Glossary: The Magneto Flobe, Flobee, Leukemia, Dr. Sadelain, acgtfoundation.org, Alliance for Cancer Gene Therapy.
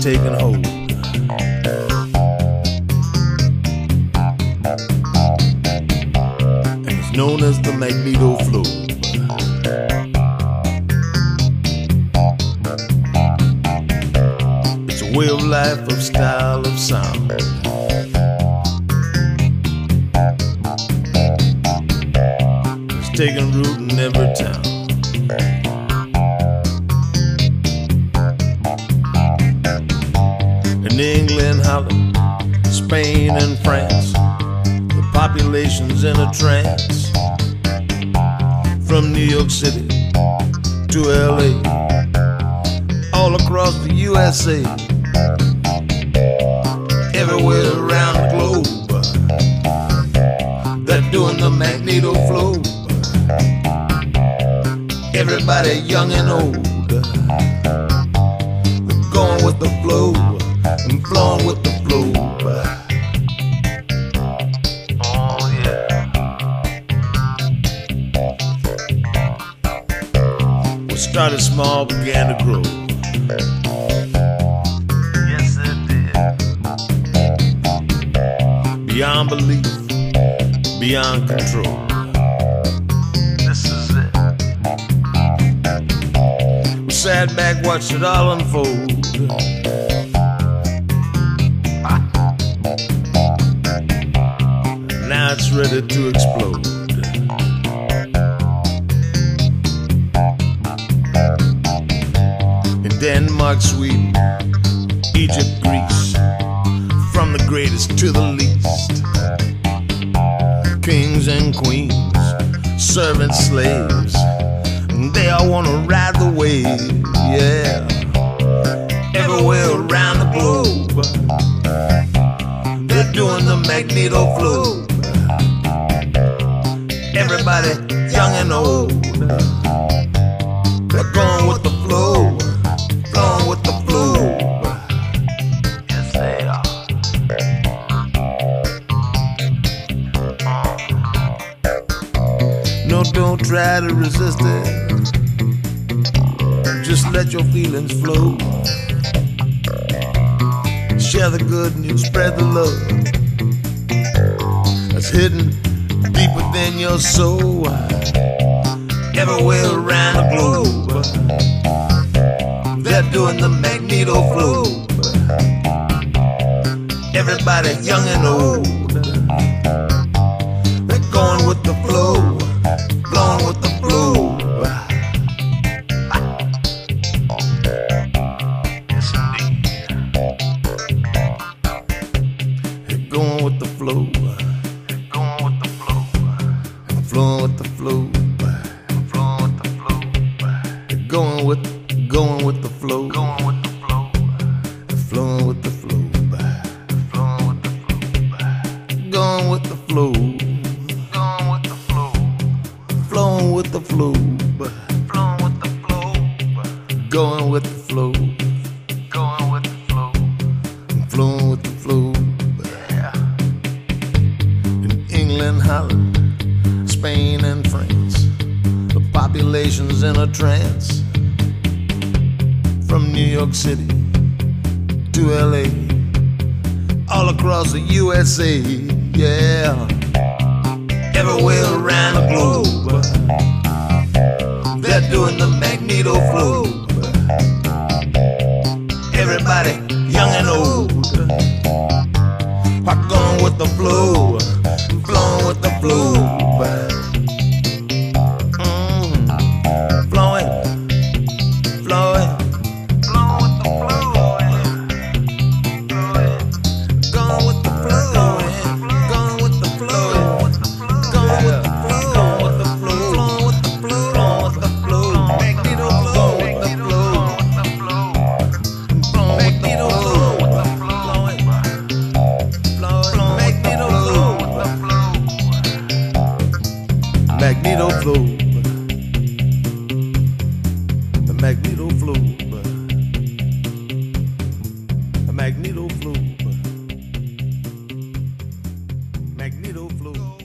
taking hold. And it's known as the Magneto Flobe. It's a way of life, of style, of sound. It's taking root in every town. In England, Holland, Spain, and France, the population's in a trance. From New York City to LA, all across the USA, everywhere around the globe, they're doing the Magneto Flobe. Everybody young and old, they're going with the flow. I'm flowing with the flow. Oh yeah. What started small began to grow. Yes it did. Beyond belief, beyond control. This is it. We sat back, watched it all unfold. Now it's ready to explode. In Denmark, Sweden, Egypt, Greece, from the greatest to the least, kings and queens, servants, slaves, they all want to ride the wave. Yeah, everywhere around the globe, they're doing the Magneto Flobe. Everybody young and old, they're going with the flow, flowing with the flow. Yes they are. No, don't try to resist it, just let your feelings flow. Share the good news, spread the love that's hidden deeper than your soul. Everywhere around the globe, they're doing the Magneto Flobe. Everybody young and old, they're going with the flow, blowing with the flow. Yes indeed. They're going with the flow. Flowing with the flobe, I'm flowing with the flobe. Going with the flobe, going with the flobe. Flowing with the flobe, flowing with the flobe. Going with the flobe, going with the flobe. Flowing with the flobe, flowing with the flobe. Going with the flobe, going with the flobe. I'm flowing with the flobe. Yeah. In England, Holland, Spain and France, the population's in a trance. From New York City to LA, all across the USA, yeah, everywhere around the globe, they're doing the Magneto Flobe. Everybody young and old are going with the flow, flowing with the flow. Magneto Flobe, the Magneto Flobe, the Magneto Flobe, Magneto Flobe.